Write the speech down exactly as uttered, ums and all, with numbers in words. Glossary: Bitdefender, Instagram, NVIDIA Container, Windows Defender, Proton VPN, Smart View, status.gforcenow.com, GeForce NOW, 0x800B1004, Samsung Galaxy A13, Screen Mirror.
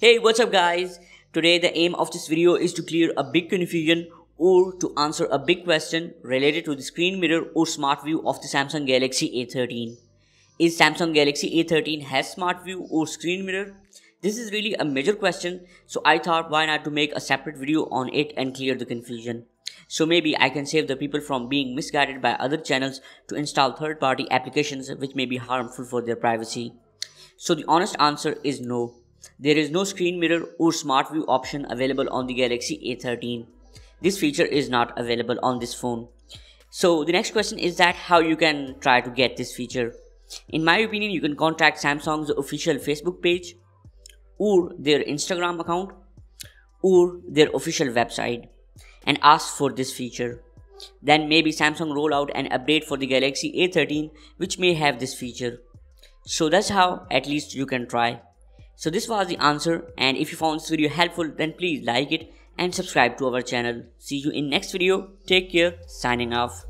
Hey, what's up guys? Today the aim of this video is to clear a big confusion or to answer a big question related to the screen mirror or smart view of the Samsung Galaxy A thirteen. Is Samsung Galaxy A thirteen has smart view or screen mirror? This is really a major question, so I thought why not to make a separate video on it and clear the confusion. So maybe I can save the people from being misguided by other channels to install third-party applications which may be harmful for their privacy. So the honest answer is no. There is no screen mirror or smart view option available on the Galaxy A thirteen. This feature is not available on this phone. So the next question is that how you can try to get this feature. In my opinion, you can contact Samsung's official Facebook page or their Instagram account or their official website and ask for this feature. Then maybe Samsung roll out an update for the Galaxy A thirteen which may have this feature. So that's how at least you can try. So this was the answer, and if you found this video helpful then please like it and subscribe to our channel. See you in next video. Take care. Signing off.